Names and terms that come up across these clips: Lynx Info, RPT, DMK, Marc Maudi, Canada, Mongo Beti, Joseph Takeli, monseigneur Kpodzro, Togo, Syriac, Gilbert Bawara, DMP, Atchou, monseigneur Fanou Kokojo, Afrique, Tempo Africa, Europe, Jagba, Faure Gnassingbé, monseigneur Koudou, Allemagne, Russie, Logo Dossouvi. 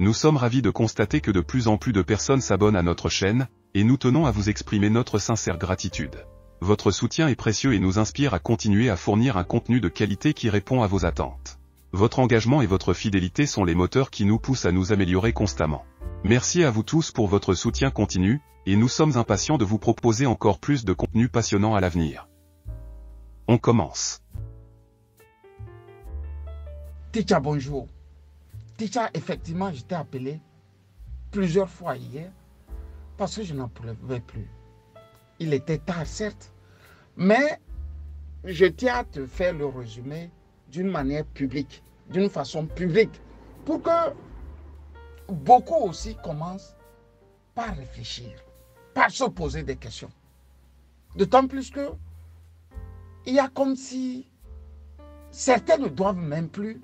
Nous sommes ravis de constater que de plus en plus de personnes s'abonnent à notre chaîne, et nous tenons à vous exprimer notre sincère gratitude. Votre soutien est précieux et nous inspire à continuer à fournir un contenu de qualité qui répond à vos attentes. Votre engagement et votre fidélité sont les moteurs qui nous poussent à nous améliorer constamment. Merci à vous tous pour votre soutien continu, et nous sommes impatients de vous proposer encore plus de contenu passionnant à l'avenir. On commence. Ticha, bonjour. Ticha, effectivement, je t'ai appelé plusieurs fois hier parce que je n'en pouvais plus. Il était tard, certes, mais je tiens à te faire le résumé d'une manière publique, d'une façon publique, pour que beaucoup aussi commencent par réfléchir, par se poser des questions. D'autant plus que il y a comme si certains ne doivent même plus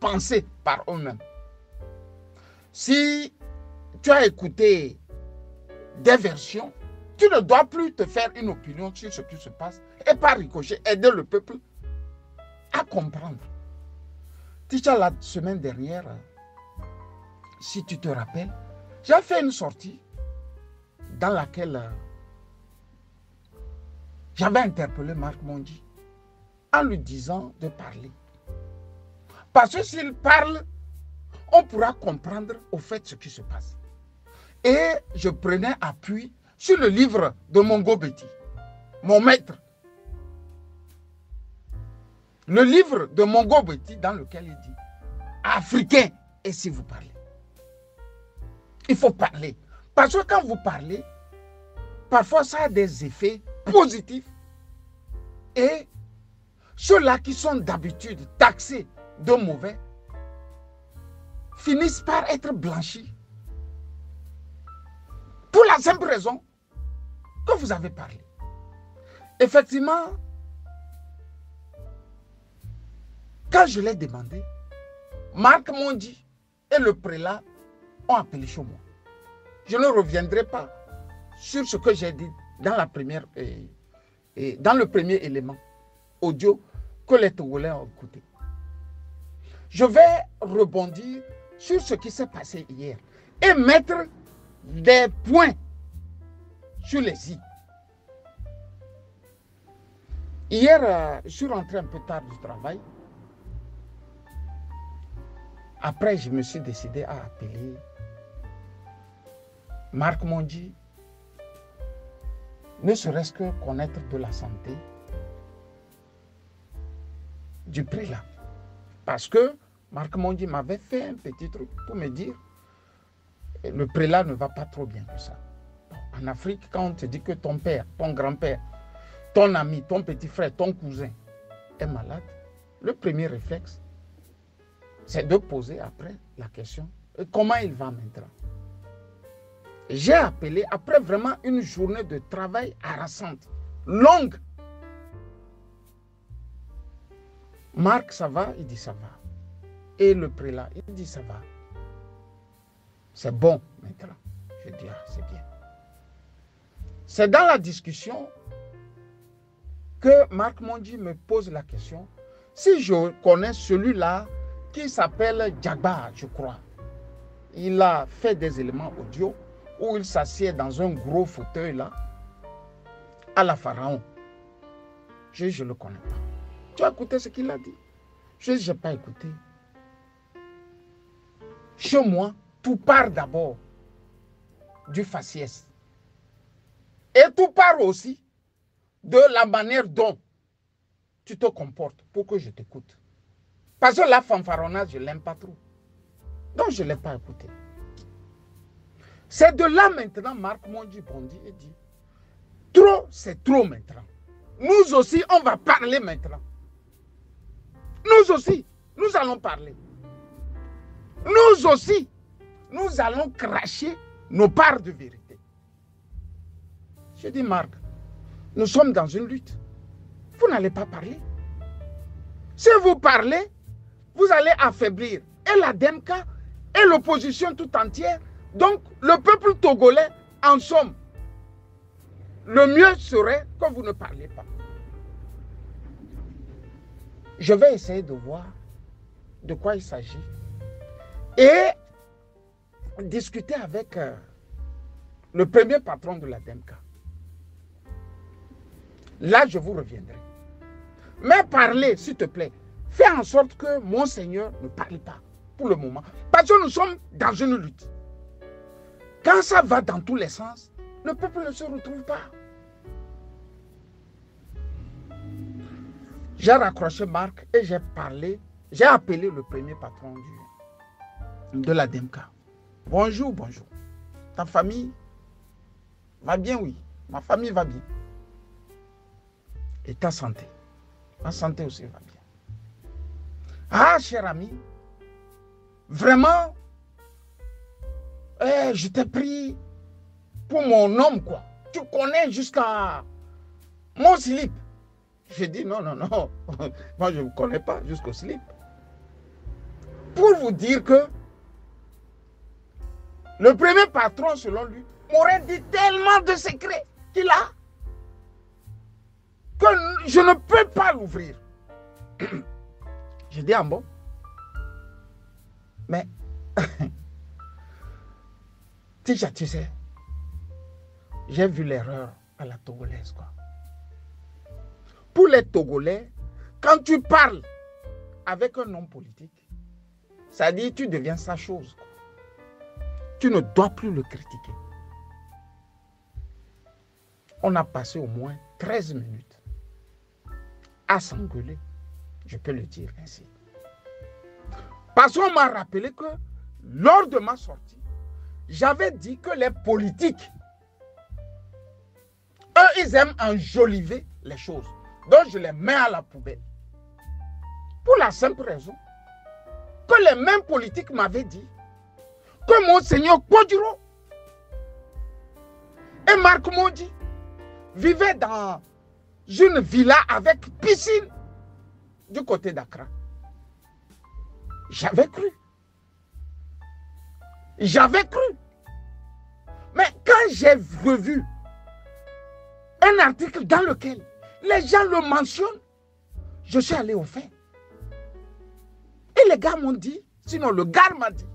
penser par eux-mêmes. Si tu as écouté des versions, tu ne dois plus te faire une opinion sur ce qui se passe et par ricochet aider le peuple à comprendre. Ticha, la semaine dernière, si tu te rappelles, j'ai fait une sortie dans laquelle j'avais interpellé Marc Maudi en lui disant de parler. Parce que s'il parle, on pourra comprendre au fait ce qui se passe. Et je prenais appui sur le livre de Mongo Beti, mon maître. Le livre de Mongo Beti dans lequel il dit « Africain, et si vous parlez ?» Il faut parler. Parce que quand vous parlez, parfois ça a des effets positifs. Et ceux-là qui sont d'habitude taxés de mauvais finissent par être blanchis. Pour la simple raison que vous avez parlé. Effectivement, quand je l'ai demandé, Marc Maudi et le prélat ont appelé chez moi. Je ne reviendrai pas sur ce que j'ai dit dans la première et dans le premier élément audio que les Togolais ont écouté. Je vais rebondir sur ce qui s'est passé hier et mettre des points sur les i. Hier, je suis rentré un peu tard du travail. Après, je me suis décidé à appeler Marc Maudi, ne serait-ce que connaître de la santé du prélat. Parce que Marc Maudi m'avait fait un petit truc pour me dire le prélat ne va pas trop bien que ça. En Afrique, quand on te dit que ton père, ton grand-père, ton ami, ton petit frère, ton cousin est malade, le premier réflexe, c'est de poser après la question « Comment il va maintenant ?» J'ai appelé, après vraiment une journée de travail harassante, longue. Marc, ça va? Il dit ça va. Et le prélat, il dit ça va. C'est bon maintenant. Je dis, ah, c'est bien. C'est dans la discussion que Marc Maudi me pose la question. Si je connais celui-là qui s'appelle Jagba, je crois. Il a fait des éléments audio où il s'assied dans un gros fauteuil là, à la Pharaon. Je ne le connais pas. Tu as écouté ce qu'il a dit? Je n'ai pas écouté. Chez moi, tout part d'abord du faciès. Et tout part aussi de la manière dont tu te comportes pour que je t'écoute. Parce que la fanfaronnade, je ne l'aime pas trop. Donc, je ne l'ai pas écouté. C'est de là maintenant, Marc Maudi bondit et dit, trop, c'est trop maintenant. Nous aussi, on va parler maintenant. Nous aussi, nous allons parler. Nous aussi, nous allons cracher nos parts de vérité. Je dis, Marc, nous sommes dans une lutte. Vous n'allez pas parler. Si vous parlez, vous allez affaiblir et la DMK et l'opposition tout entière. Donc, le peuple togolais, en somme, le mieux serait que vous ne parliez pas. Je vais essayer de voir de quoi il s'agit. Et discuté avec le premier patron de la DMK. Là, je vous reviendrai. Mais parlez, s'il te plaît. Fais en sorte que monseigneur ne parle pas pour le moment. Parce que nous sommes dans une lutte. Quand ça va dans tous les sens, le peuple ne se retrouve pas. J'ai raccroché Marc et j'ai parlé, j'ai appelé le premier patron de la DMK. Bonjour, bonjour. Ta famille va bien, oui. Ma famille va bien. Et ta santé. Ma santé aussi va bien. Ah, cher ami, vraiment, je t'ai pris pour mon homme, quoi. Tu connais jusqu'à mon slip. J'ai dit non, non, non. Moi, je ne vous connais pas jusqu'au slip. Pour vous dire que le premier patron, selon lui, m'aurait dit tellement de secrets qu'il a que je ne peux pas l'ouvrir. J'ai dit en bon. Mais, déjà, tu sais, j'ai vu l'erreur à la togolaise, quoi. Pour les Togolais, quand tu parles avec un homme politique, ça dit tu deviens sa chose, quoi. Tu ne dois plus le critiquer. On a passé au moins 13 minutes à s'engueuler. Je peux le dire ainsi. Parce qu'on m'a rappelé que lors de ma sortie, j'avais dit que les politiques, eux, ils aiment enjoliver les choses. Donc, je les mets à la poubelle. Pour la simple raison que les mêmes politiques m'avaient dit que monseigneur Kpodzro et Marc Maudi vivaient dans une villa avec piscine du côté d'Accra. J'avais cru. J'avais cru. Mais quand j'ai revu un article dans lequel les gens le mentionnent, je suis allé au fait. Et les gars m'ont dit, sinon le gars m'a dit,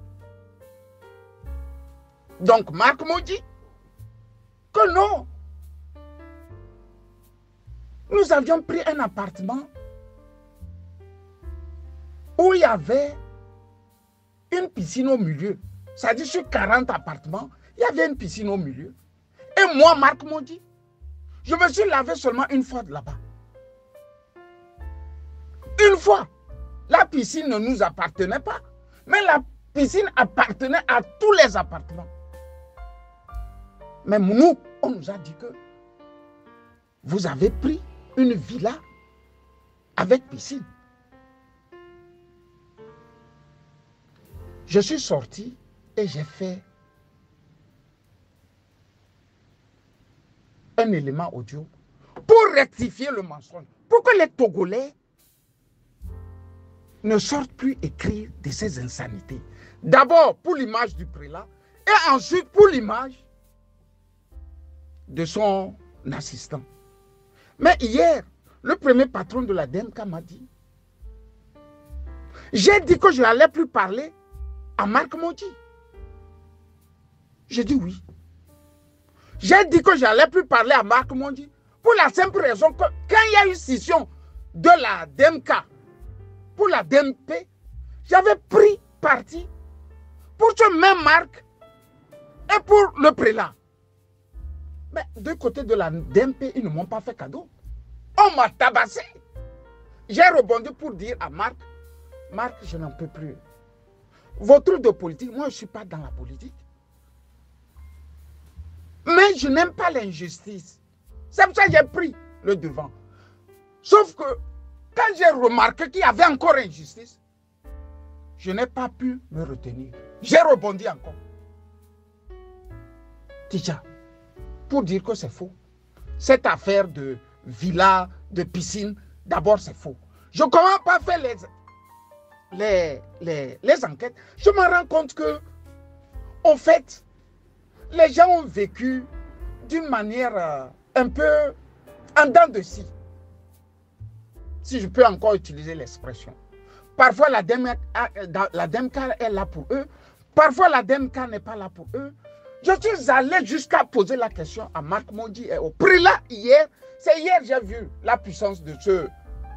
donc Marc m'a dit que non. Nous avions pris un appartement où il y avait une piscine au milieu. C'est-à-dire sur 40 appartements, il y avait une piscine au milieu. Et moi, Marc m'a dit, je me suis lavé seulement une fois de là-bas. Une fois. La piscine ne nous appartenait pas. Mais la piscine appartenait à tous les appartements. Même nous, on nous a dit que vous avez pris une villa avec piscine. Je suis sorti et j'ai fait un élément audio pour rectifier le mensonge. Pour que les Togolais ne sortent plus écrire de ces insanités. D'abord pour l'image du prélat et ensuite pour l'image de son assistant. Mais hier, le premier patron de la DMK m'a dit, j'ai dit que je n'allais plus parler à Marc Maudi. J'ai dit oui. J'ai dit que je n'allais plus parler à Marc Maudi pour la simple raison que quand il y a eu scission de la DMK pour la DMP, j'avais pris parti pour ce même Marc et pour le prélat. Mais du côté de la DMP, ils ne m'ont pas fait cadeau. On m'a tabassé. J'ai rebondi pour dire à Marc, Marc, je n'en peux plus. Vos trucs de politique, moi je ne suis pas dans la politique. Mais je n'aime pas l'injustice. C'est pour ça que j'ai pris le devant. Sauf que quand j'ai remarqué qu'il y avait encore injustice, je n'ai pas pu me retenir. J'ai rebondi encore. Déjà, pour dire que c'est faux, cette affaire de villa, de piscine, d'abord c'est faux. Je ne commence pas à faire les enquêtes. Je me rends compte que, en fait, les gens ont vécu d'une manière un peu en dents de scie. Si je peux encore utiliser l'expression. Parfois, la DMK est là pour eux. Parfois, la DMK n'est pas là pour eux. Je suis allé jusqu'à poser la question à Marc Maudi et au prélat hier. C'est hier que j'ai vu la puissance de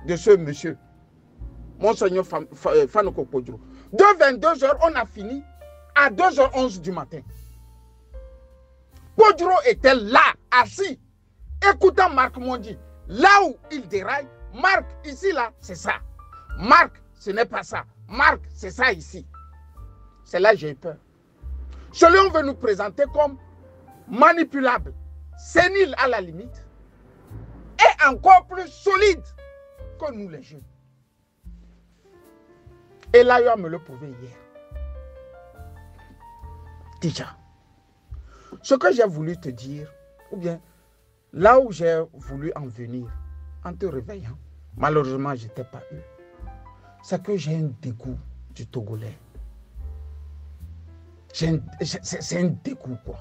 ce monsieur, monseigneur Fanou Kokojo. De 22h, on a fini à 2h11 du matin. Kokojo était là, assis, écoutant Marc Maudi. Là où il déraille, Marc, ici, là, c'est ça. Marc, ce n'est pas ça. Marc, c'est ça ici. C'est là que j'ai peur. Celui qu'on veut nous présenter comme manipulable, sénile à la limite, est encore plus solide que nous les jeunes. Et là, il me le prouvé hier. Déjà, ce que j'ai voulu te dire, ou bien là où j'ai voulu en venir, en te réveillant, malheureusement, je n'étais pas eu, c'est que j'ai un dégoût du Togolais. C'est un dégoût, quoi.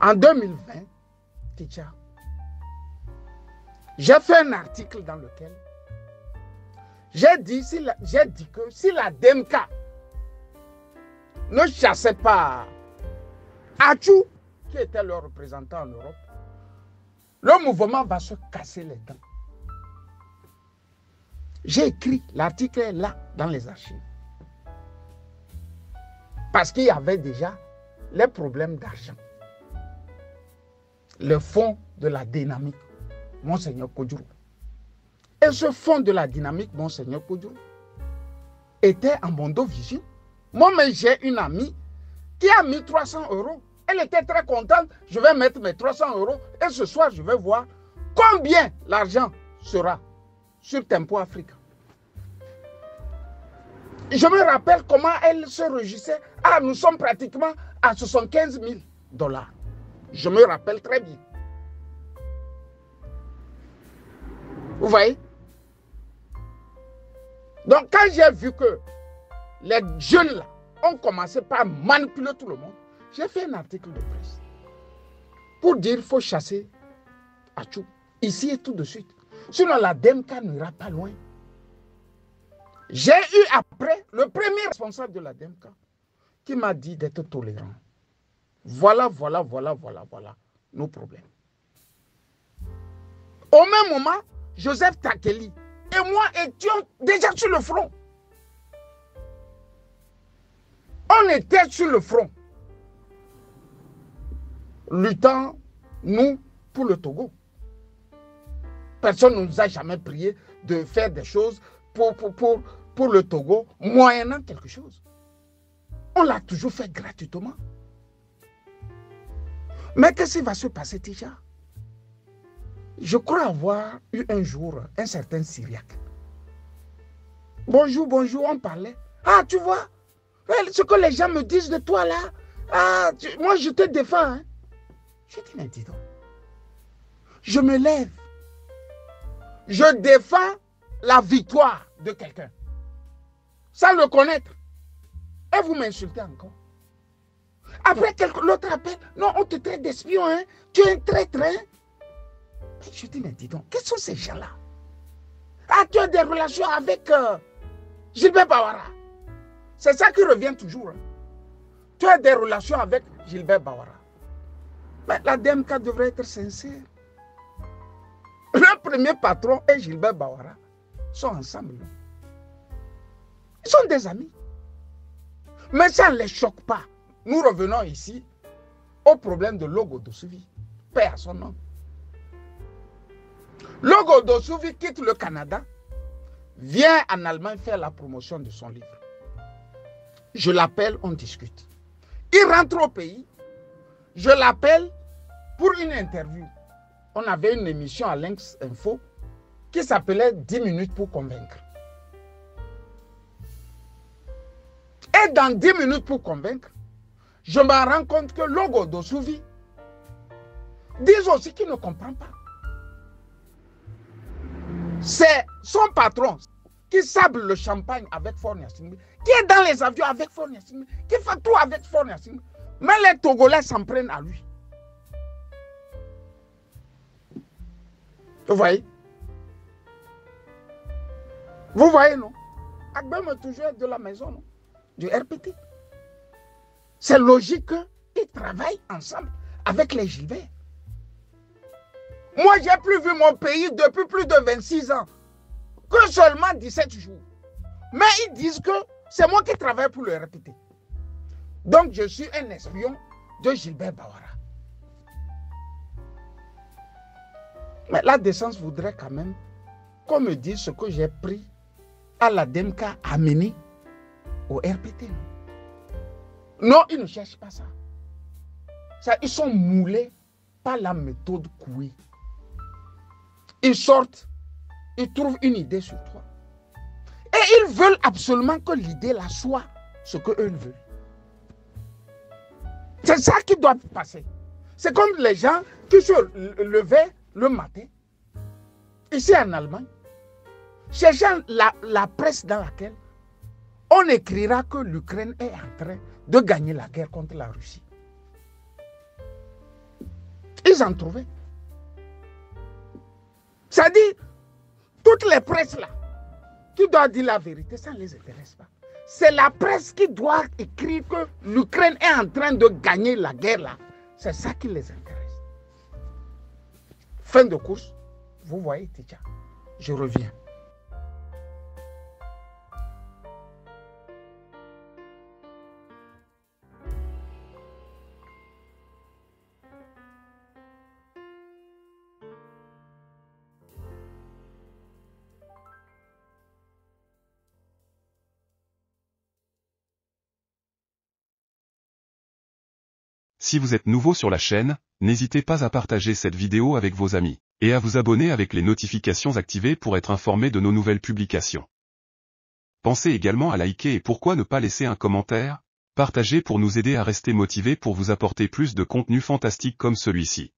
En 2020, Ticha, j'ai fait un article dans lequel j'ai dit que si la DMK ne chassait pas Atchou, qui était leur représentant en Europe, le mouvement va se casser les dents. J'ai écrit, l'article est là, dans les archives. Parce qu'il y avait déjà les problèmes d'argent. Le fonds de la dynamique, monseigneur Koudou. Et ce fonds de la dynamique, monseigneur Koudou, était en Mondovigie. Moi-même, j'ai une amie qui a mis 300 €. Elle était très contente. Je vais mettre mes 300 € et ce soir, je vais voir combien l'argent sera sur Tempo Africa. Je me rappelle comment elle se réjouissait. Ah, nous sommes pratiquement à 75 000 $. Je me rappelle très bien. Vous voyez? Donc, quand j'ai vu que les jeunes là ont commencé par manipuler tout le monde, j'ai fait un article de presse pour dire qu'il faut chasser Atchou, ici et tout de suite. Sinon, la DMK n'ira pas loin. J'ai eu après le premier responsable de la DMK qui m'a dit d'être tolérant. Voilà nos problèmes. Au même moment, Joseph Takeli et moi étions déjà sur le front. On était sur le front, luttant, nous, pour le Togo. Personne ne nous a jamais prié de faire des choses pour le Togo, moyennant quelque chose. On l'a toujours fait gratuitement. Mais qu'est-ce qui va se passer, Ticha? Je crois avoir eu un jour un certain Syriac. Bonjour, on parlait. Ah, tu vois, ce que les gens me disent de toi là, ah, moi je te défends. Hein? Je dis, mais dis donc, je me lève. Je défends la victoire de quelqu'un, sans le connaître. Et vous m'insultez encore. Après, l'autre appel, non, on te traite d'espion, hein? Tu es un traître, hein? Je dis, mais dis donc, quels sont ces gens-là? Ah, tu as des relations avec Gilbert Bawara. C'est ça qui revient toujours. Hein? Tu as des relations avec Gilbert Bawara. Mais la DMK devrait être sincère. Le premier patron et Gilbert Bawara sont ensemble. Ils sont des amis. Mais ça ne les choque pas. Nous revenons ici au problème de Logo Dossouvi. Paix à son nom. Logo Dossouvi quitte le Canada, vient en Allemagne faire la promotion de son livre. Je l'appelle, on discute. Il rentre au pays, je l'appelle pour une interview. On avait une émission à Lynx Info qui s'appelait 10 minutes pour convaincre. Et dans 10 minutes pour convaincre, je me rends compte que Logo Dossouvi dit aussi qu'il ne comprend pas. C'est son patron qui sable le champagne avec Faure Gnassingbé, qui est dans les avions avec Faure Gnassingbé, qui fait tout avec Faure Gnassingbé. Mais les Togolais s'en prennent à lui. Vous voyez? Vous voyez, non? Agbem est toujours de la maison du RPT. C'est logique qu'ils travaillent ensemble avec les Gilbert. Moi, je n'ai plus vu mon pays depuis plus de 26 ans. Que seulement 17 jours. Mais ils disent que c'est moi qui travaille pour le RPT. Donc, je suis un espion de Gilbert Bawara. Mais la décence voudrait quand même qu'on me dise ce que j'ai pris à la DMK amené au RPT. Non, ils ne cherchent pas ça. Ils sont moulés par la méthode Koué. Ils sortent, ils trouvent une idée sur toi. Et ils veulent absolument que l'idée là soit ce qu'eux veulent. C'est ça qui doit passer. C'est comme les gens qui se levaient le matin, ici en Allemagne, cherchant la presse dans laquelle on écrira que l'Ukraine est en train de gagner la guerre contre la Russie. Ils en trouvaient. C'est-à-dire, toutes les presses là, qui doivent dire la vérité, ça ne les intéresse pas. C'est la presse qui doit écrire que l'Ukraine est en train de gagner la guerre là. C'est ça qui les intéresse. Fin de course, vous voyez Tidja, je reviens. Si vous êtes nouveau sur la chaîne, n'hésitez pas à partager cette vidéo avec vos amis, et à vous abonner avec les notifications activées pour être informé de nos nouvelles publications. Pensez également à liker et pourquoi ne pas laisser un commentaire, partager pour nous aider à rester motivés pour vous apporter plus de contenu fantastique comme celui-ci.